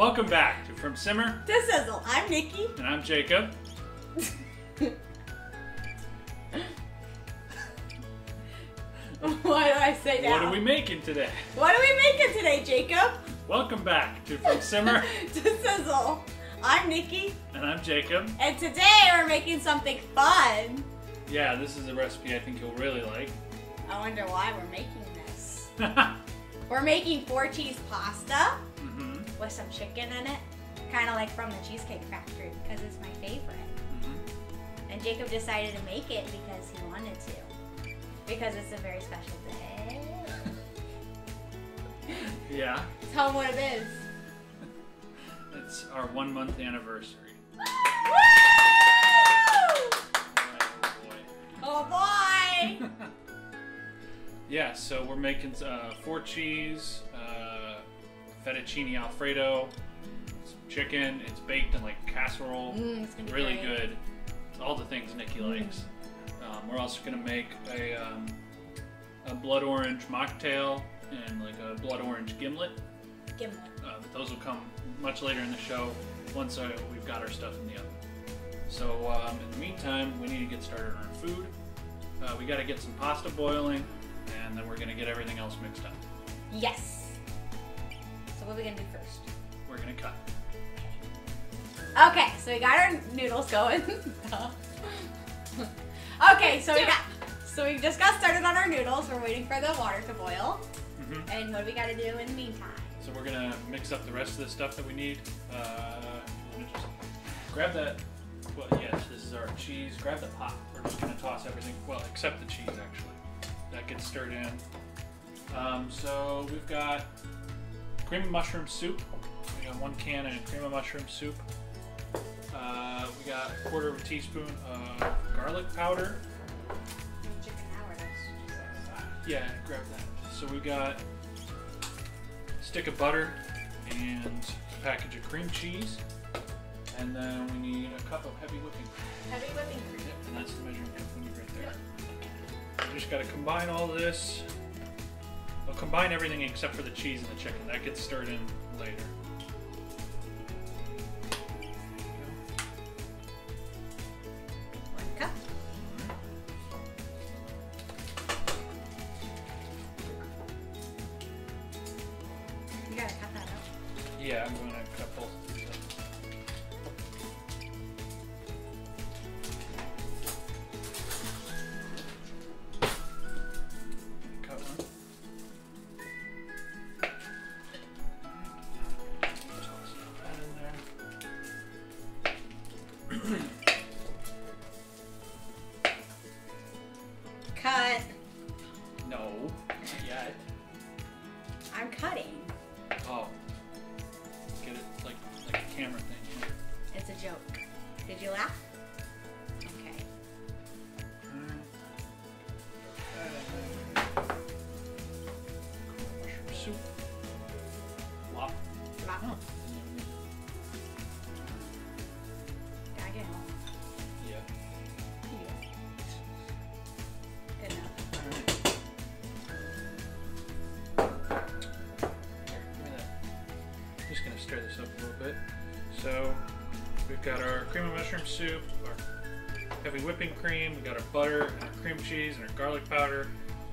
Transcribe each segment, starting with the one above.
Welcome back to From Simmer to Sizzle. I'm Nikki. And I'm Jacob. What do I say now? What are we making today? What are we making today, Jacob? Welcome back to From Simmer to Sizzle. I'm Nikki. And I'm Jacob. And today we're making something fun. Yeah, this is a recipe I think you'll really like. I wonder why we're making this. We're making four cheese pasta with some chicken in it. Kind of like from the Cheesecake Factory because it's my favorite. And Jacob decided to make it because he wanted to. Because it's a very special day. Yeah. Tell them what it is. It's our 1 month anniversary. Woo! Oh boy! Yeah, so we're making four cheese, fettuccine Alfredo, some chicken. It's baked in like casserole. It's gonna be really good. It's all the things Nikki likes. We're also going to make a blood orange mocktail and like a blood orange gimlet. But those will come much later in the show once we've got our stuff in the oven. So in the meantime, we need to get started on food. We got to get some pasta boiling, and then we're going to get everything else mixed up. Yes. So what are we going to do first? We're going to cut. Okay, so we got our noodles going. Okay, so we just got started on our noodles. We're waiting for the water to boil. And what do we got to do in the meantime? So we're going to mix up the rest of the stuff that we need. Let me just grab that. Well, yes, this is our cheese. Grab the pot. We're just going to toss everything, well, except the cheese, actually. That gets stirred in. So we've got cream of mushroom soup. We got 1 can of cream of mushroom soup. We got 1/4 teaspoon of garlic powder. Yeah, grab that. So we got a stick of butter and a package of cream cheese. And then we need a cup of heavy whipping cream. Heavy whipping cream. Yep, and that's the measuring cup we need right there. We just gotta combine all this. We'll combine everything except for the cheese and the chicken. That gets stirred in later. Yeah, I'm going to cut both of these up. Cut one. Toss that in there. Cut. No, not yet. I'm cutting. Oh. Get it like a camera thing. It's a joke. Did you laugh? Okay. Mushroom soup. Lop. Lop. Oh. Can I get home? Yeah. Yeah. Good enough. Stir this up a little bit. So we've got our cream of mushroom soup, our heavy whipping cream, we got our butter and our cream cheese and our garlic powder.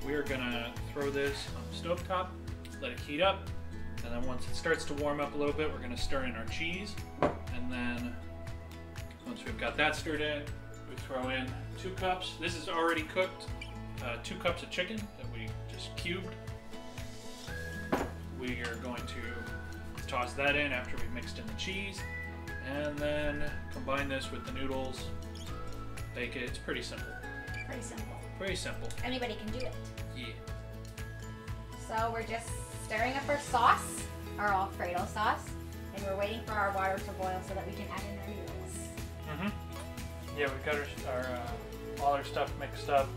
We are gonna throw this on the stove top, let it heat up, and then once it starts to warm up a little bit, we're gonna stir in our cheese. And then once we've got that stirred in, we throw in 2 cups. This is already cooked. 2 cups of chicken that we just cubed. We are going to toss that in after we've mixed in the cheese, and then combine this with the noodles, bake it. It's pretty simple. Pretty simple. Pretty simple. Anybody can do it. Yeah. So we're just stirring up our sauce, our Alfredo sauce, and we're waiting for our water to boil so that we can add in our noodles. Yeah, we've got all our stuff mixed up.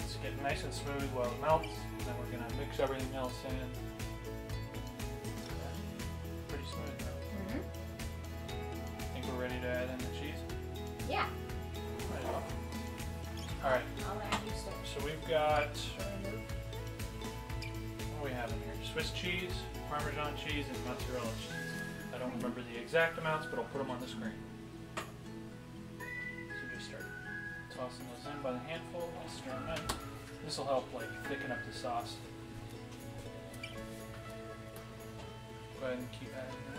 It's getting nice and smooth while it melts, and then we're gonna mix everything else in. I think we're ready to add in the cheese. Yeah. Right on. All right. So we've got, what do we have in here? Swiss cheese, Parmesan cheese, and mozzarella cheese. I don't remember the exact amounts, but I'll put them on the screen. So just start tossing those in by the handful, and stir them in. This will help like thicken up the sauce. Go ahead and keep adding that.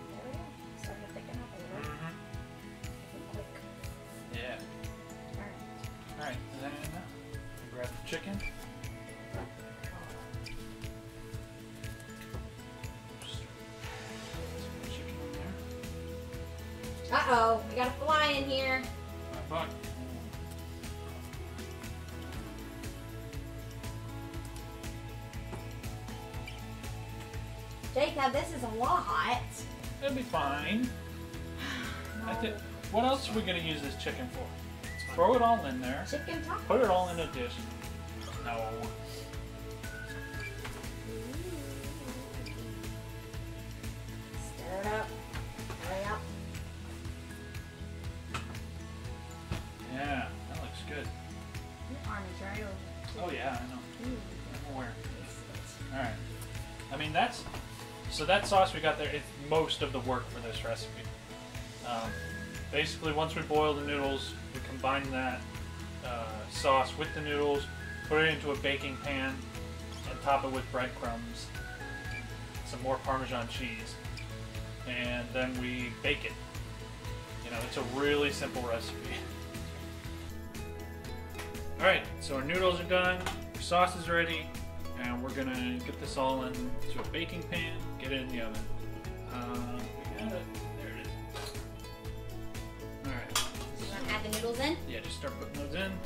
There we go. Start to thicken up a little. Quick. Yeah. Alright. Alright, is that enough? Grab the chicken. Uh-oh, we got a fly in here. My fuck. Jake, now this is a lot. It'll be fine. No. What else are we going to use this chicken for? Throw it all in there. Chicken tacos. Put it all in a dish. No. Stir it up. Hurry up. Yeah, that looks good. Your arm is right over. Oh yeah, I know. I'm aware. All right. I mean so that sauce we got there is most of the work for this recipe. Basically, once we boil the noodles, we combine that sauce with the noodles, put it into a baking pan, and top it with breadcrumbs, some more Parmesan cheese, and then we bake it. You know, it's a really simple recipe. All right, so our noodles are done, our sauce is ready. And we're gonna get this all into a baking pan, get it in the oven. We got it. There it is. All right. You wanna add the noodles in? Yeah, just start putting those in.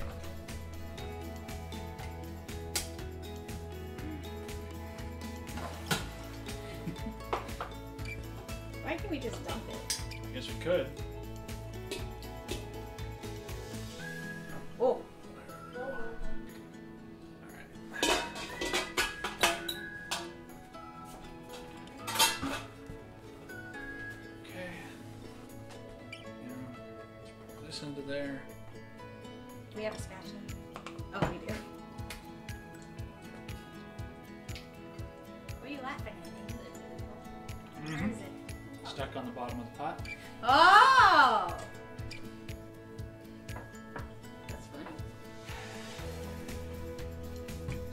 Why can't we just dump it? I guess we could. Oh. Into there. Do we have a spatula? Oh, we do. What are you laughing at? Where is it? Stuck on the bottom of the pot. Oh! That's funny.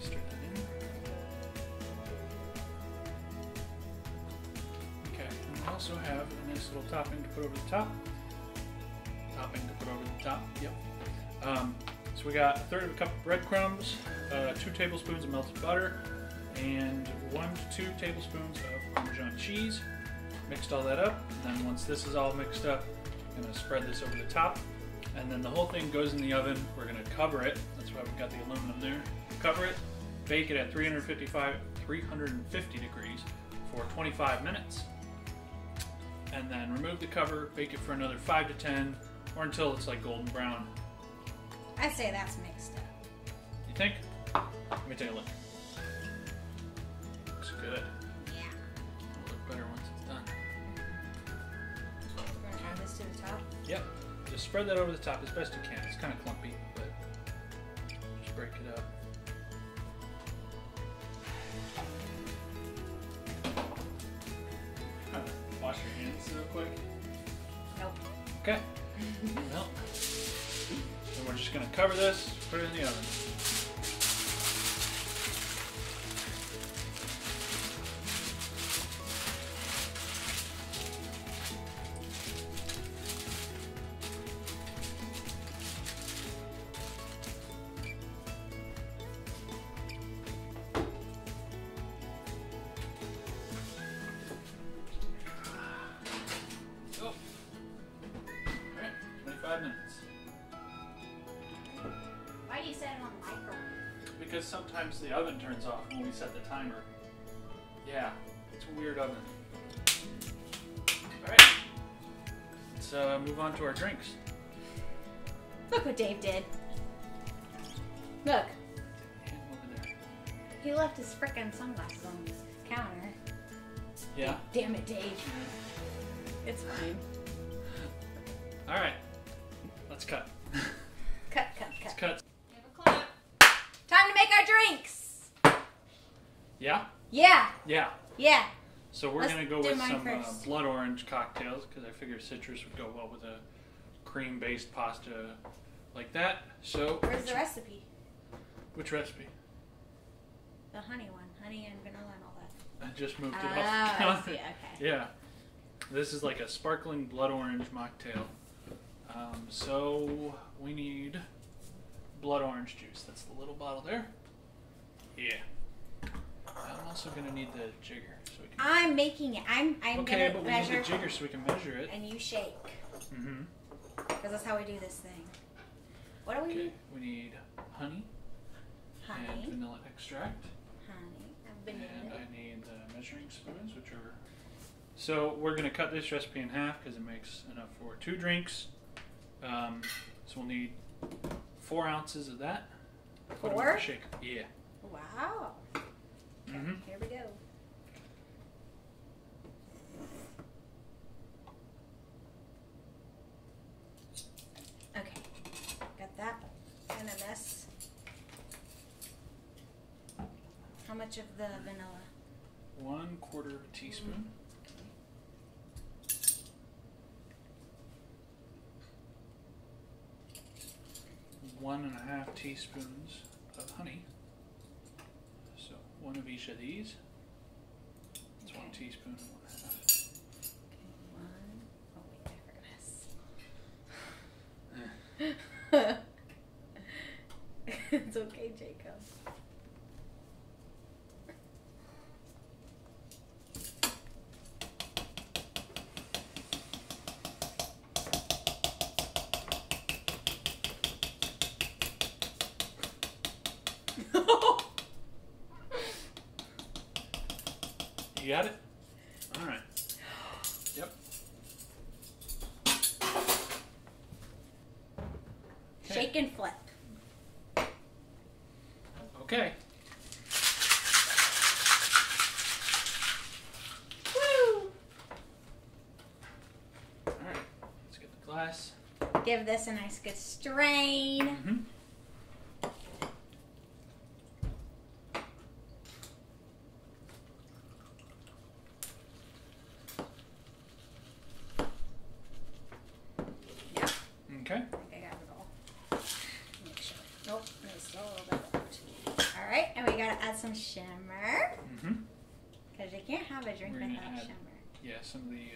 Stick that in. Okay, and we also have a nice little topping to put over the top. Yep. So we got a third of a cup of breadcrumbs, 2 tablespoons of melted butter, and 1 to 2 tablespoons of Parmesan cheese. Mixed all that up, and then once this is all mixed up, I'm going to spread this over the top, and then the whole thing goes in the oven. We're going to cover it. That's why we've got the aluminum there. Cover it, bake it at 350 degrees for 25 minutes, and then remove the cover, bake it for another 5 to 10, or until it's like golden brown. I say that's mixed up. You think? Let me take a look. Looks good. Yeah. It'll look better once it's done. We're gonna add this to the top? Yep. Just spread that over the top as best you can. It's kind of clumpy, but just break it up. Wash your hands real quick. Nope. Okay. Well, and we're just going to cover this, put it in the oven. Because sometimes the oven turns off when we set the timer. Yeah, it's a weird oven. Alright, let's move on to our drinks. Look what Dave did. Look. He left his frickin' sunglasses on his counter. Yeah. Damn it, Dave. It's fine. Alright, let's cut. Cut. Let's cut. Time to make our drinks! Yeah? Yeah. Yeah. Yeah. So we're going to go with some blood orange cocktails because I figured citrus would go well with a cream-based pasta like that. So where's the recipe? Which recipe? The honey one. Honey and vanilla and all that. I just moved it off. Oh, I see. Okay. Yeah. This is like a sparkling blood orange mocktail. So we need blood orange juice. That's the little bottle there. Yeah. I'm also going to need the jigger. So we can... I'm making it. I'm going to measure. Okay, but we need the jigger so we can measure it. And you shake. Mm-hmm. Because that's how we do this thing. What do we need? We need honey. And vanilla extract. And I need the measuring spoons, which are... So we're going to cut this recipe in half because it makes enough for 2 drinks. So we'll need 4 ounces of that. 4? Shake. Yeah. Wow. Okay, here we go. Okay. Got that in a mess. How much of the vanilla? 1/4 teaspoon. Okay. 1.5 teaspoons of honey. So 1 of each of these. It's okay. 1 teaspoon and 1.5. Okay, 1. Oh wait, I forgot this. It's okay, Jacob. You got it? All right. Yep. Okay. Shake and flip. Okay. Woo! All right. Let's get the glass. Give this a nice good strain. Mm-hmm. Okay. I think I got it all. Make sure. Nope, there's still a little bit left. All right, and we gotta add some shimmer. Because you can't have a drink without shimmer. Yeah, some of the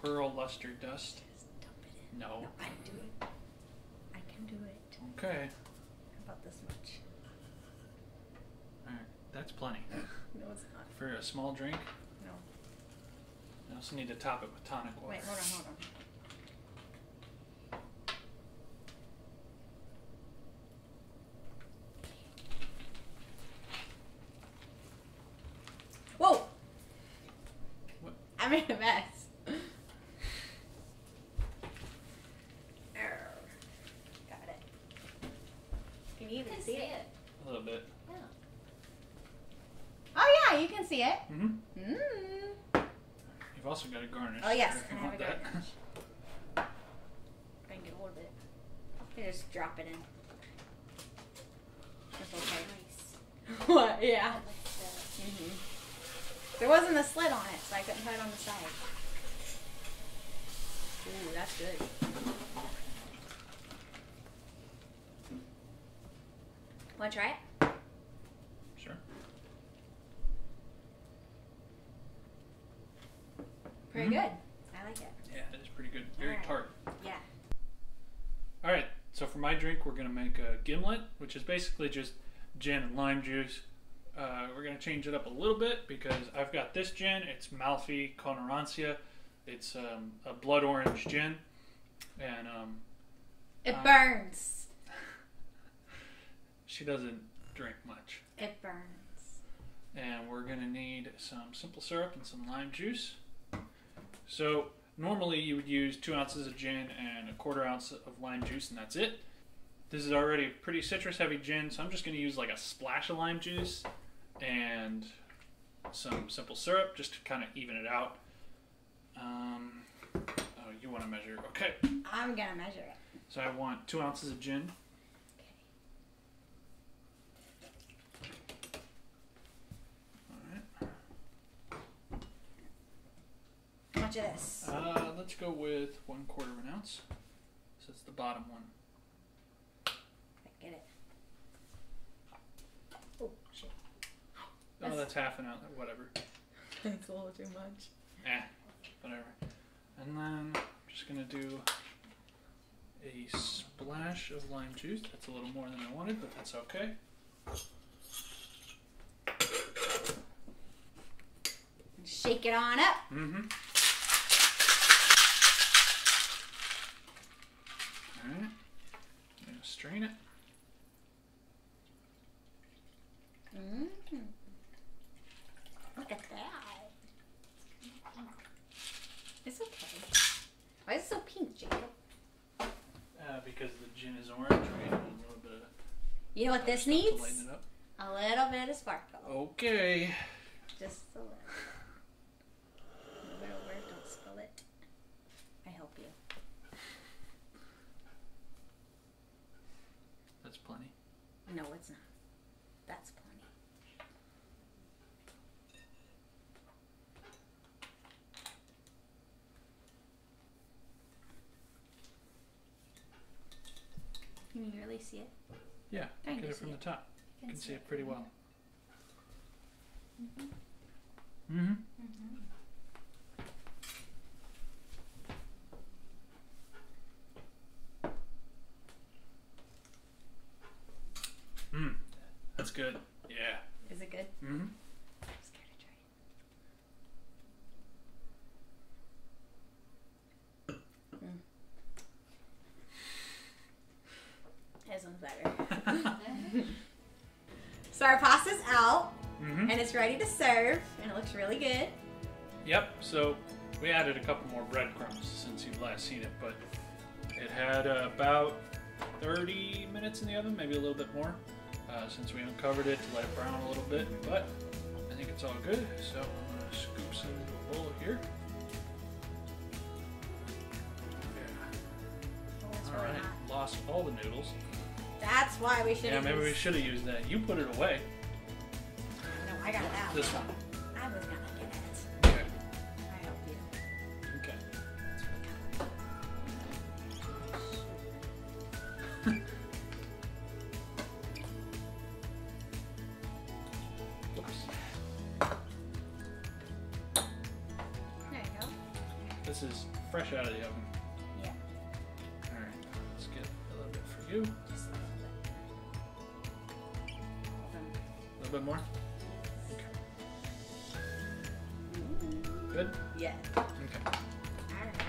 pearl luster dust. Just dump it in. No. I can do it. I can do it. Okay. How about this much? All right, that's plenty. No, it's not. For a small drink? No. I also need to top it with tonic water. Wait, hold on. I made a mess. Got it. Can you even see it? A little bit. Yeah. Oh yeah, you can see it. You've also got a garnish. Oh yes, I have a garnish. I can get a little bit. You just drop it in. That's okay. Nice. What? Yeah. There wasn't a slit on it, so I couldn't put it on the side. Ooh, that's good. Want to try it? Sure. Pretty good. I like it. Yeah, it is pretty good. Very tart. Yeah. All right, so for my drink, we're going to make a gimlet, which is basically just gin and lime juice. We're going to change it up a little bit because I've got this gin. It's Malfi Conorancia. It's a blood orange gin. And it burns. She doesn't drink much. It burns. And we're going to need some simple syrup and some lime juice. So normally you would use 2 ounces of gin and 1/4 ounce of lime juice, and that's it. This is already a pretty citrus heavy gin, so I'm just going to use like a splash of lime juice and some simple syrup just to kind of even it out. Oh, you want to measure? Okay. I'm going to measure it. So I want 2 ounces of gin. Okay. All right. gorgeous. Let's go with 1/4 of an ounce. So it's the bottom one. Get it. Oh, shit. Oh, that's half an ounce. Whatever. That's a little too much. Eh, whatever. And then I'm just going to do a splash of lime juice. That's a little more than I wanted, but that's okay. Shake it on up. Mm-hmm. All right. I'm going to strain it. Mm. Look at that. It's okay. Why is it so pink, Jacob? Because the gin is orange, right? A little bit of, you know what this needs? A little bit of sparkle. Okay. Just a little. Move it over. Don't spill it. I help you. That's plenty. No, it's not. That's plenty. Can you really see it? Yeah, I get it from the top. You can see it pretty well. Mm-hmm. Mm-hmm. Mm-hmm. Mm. That's good. Yeah. Is it good? Mm-hmm. I'm scared to try it. Mm. This one's better. So our pasta's out, mm-hmm, and it's ready to serve, and it looks really good. Yep. So we added a couple more breadcrumbs since you've last seen it, but it had about 30 minutes in the oven, maybe a little bit more. Since we uncovered it, to let it brown a little bit, but I think it's all good. So I'm going to scoop some into a bowl here. Yeah. All right, lost all the noodles. That's why we should. Yeah, maybe we should have used that. You put it away. No, I got it out. This one. I was gonna get it. Okay. I help you. Okay. This is fresh out of the oven. Yeah. All right, let's get a little bit for you. Just a little bit. A little bit more? Okay. Mm. Good? Yeah. Okay. All right.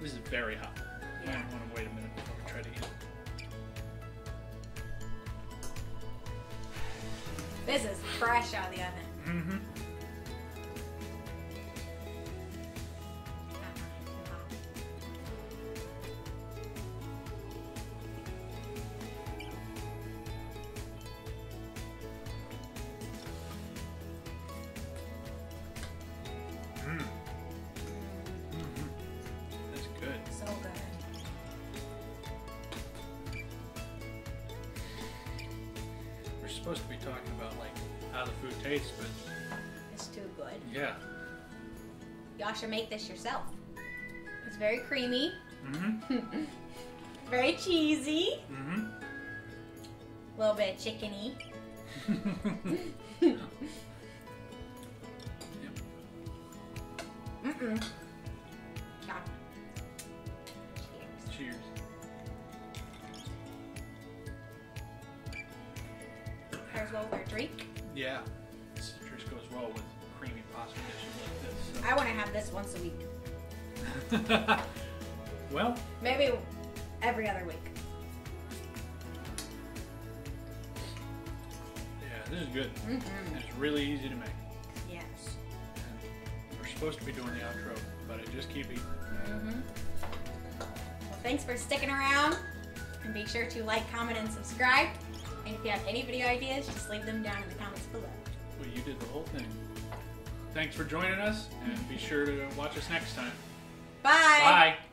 This is very hot. Yeah. I don't want to wait a minute before we try to eat it. This is fresh out of the oven. Mm-hmm. Supposed to be talking about like how the food tastes, but it's too good. Yeah. Y'all should make this yourself. It's very creamy. Mm-hmm. Very cheesy. Mm-hmm. A little bit chickeny. Yeah. Mm-mm. Yeah. Cheers. Cheers. Well, with a drink. Yeah, citrus goes well with creamy pasta dishes like this. So. I want to have this once a week. Well, maybe every other week. Yeah, this is good. Mm-hmm. It's really easy to make. Yes. And we're supposed to be doing the outro, but I just keep eating. Mm-hmm. Well, thanks for sticking around, and be sure to like, comment, and subscribe. And if you have any video ideas, just leave them down in the comments below. Well, you did the whole thing. Thanks for joining us, and be sure to watch us next time. Bye! Bye!